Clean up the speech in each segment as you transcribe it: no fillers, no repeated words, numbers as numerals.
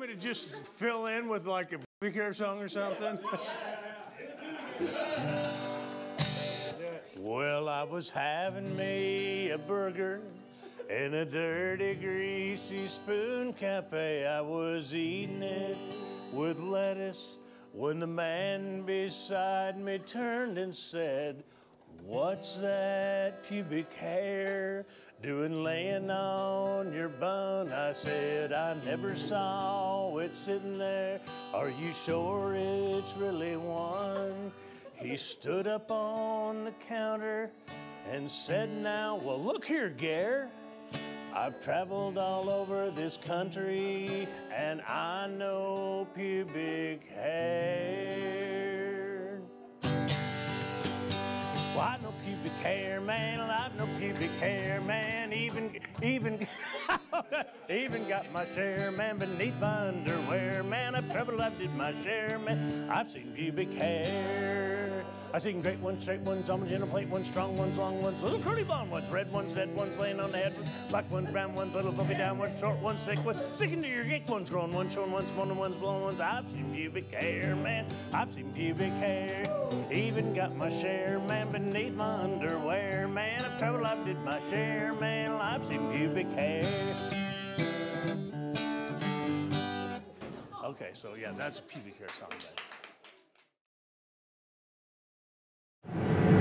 want me to just fill in with like a Be Care song or something? Well, I was having me a burger in a dirty, greasy spoon cafe. I was eating it with lettuce when the man beside me turned and said, "What's that pubic hair doing laying on your bun?" I said, "I never saw it sitting there. Are you sure it's really one?" He stood up on the counter and said, "Now, well, look here, Gare. I've traveled all over this country and I know pubic hair. Well, I've no pubic hair, man. I've no pubic hair, man. Even got my share, man, beneath my underwear, man. I've traveled, I did my share, man. I've seen pubic hair. I've seen great ones, straight ones, homogeneous plate ones, strong ones, long ones, little curly blonde ones, red ones, dead ones, laying on the head ones, black ones, brown ones, little fluffy down ones, short ones, thick ones, sticking to your gate ones, growing ones, showing ones, spawning ones, blowing ones. I've seen pubic hair, man. I've seen pubic hair. Even got my share, man, beneath my underwear, man. I've traveled, I did my share, man. I've seen pubic hair." Okay, so yeah, that's a pubic hair song, right?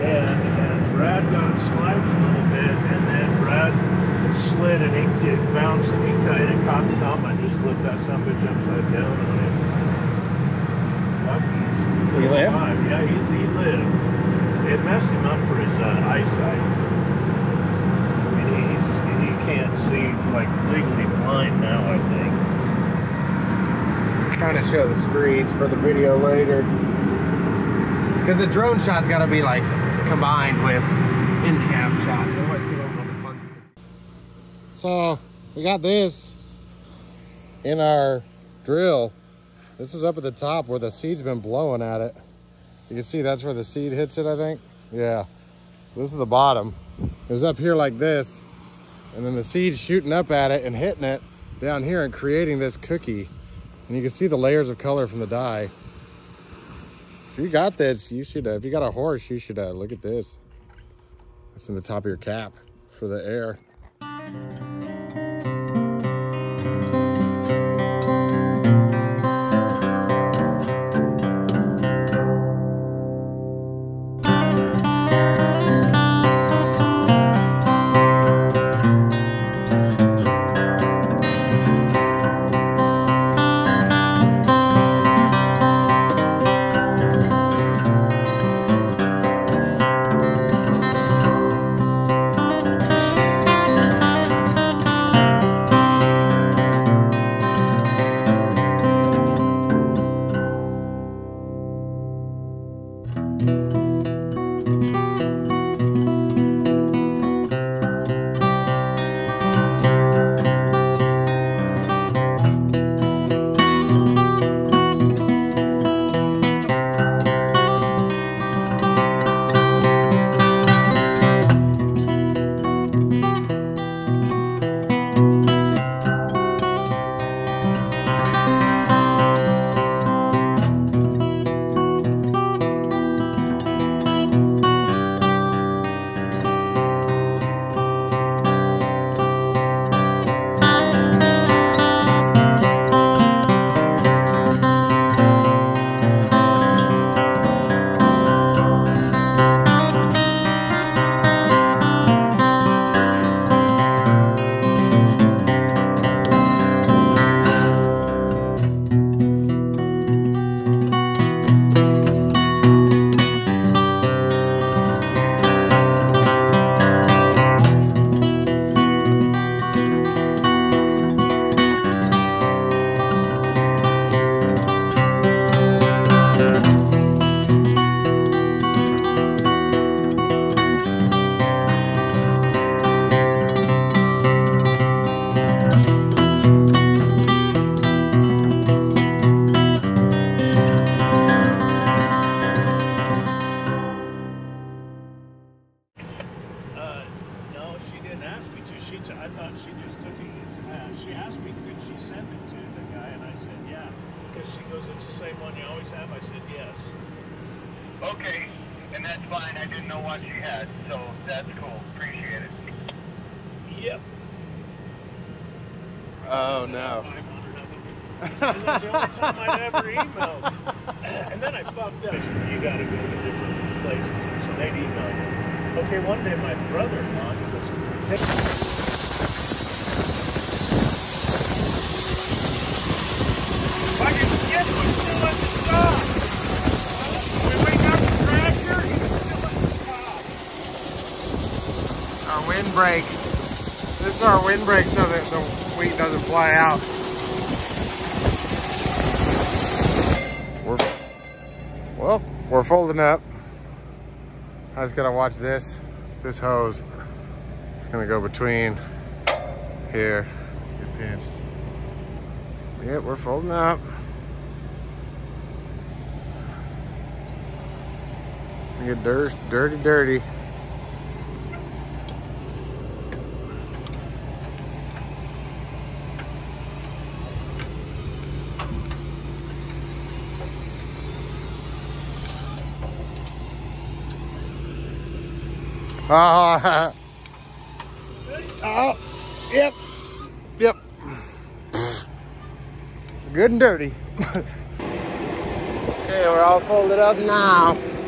And Brad got swiped a little bit, and then Brad slid and he did bounce and he kind of caught the thumb and just flipped that son of a bitch upside down on him. Lucky he lived? Yeah, he lived. It messed him up for his eyesight. I mean, he can't see, like, legally blind now, I think. Kind of show the screens for the video later. Because the drone shot's got to be, like, combined with in-cam shots. So we got this in our drill. This was up at the top where the seed's been blowing at it. You can see that's where the seed hits it, I think. Yeah. So this is the bottom. It was up here like this, and then the seed's shooting up at it and hitting it down here and creating this cookie. And you can see the layers of color from the dye. If you got this, you should, if you got a horse, you should, look at this. That's in the top of your cap for the air. goes, it's the same one you always have? I said, yes. Okay, and that's fine. I didn't know what you had, so that's cool. Appreciate it. Yep. Oh, no. And that's the only time I'd ever emailed. And then I fucked up. You got to go to different places, and so they'd email me. Okay, one day my brother-in-law was... Windbreak. This is our windbreak so that the wheat doesn't fly out. Well, we're folding up. I just gotta watch this hose. It's gonna go between here. Get pinched. Yeah, we're folding up. We get dirty. Oh, yep. Good and dirty. Okay, we're all folded up now.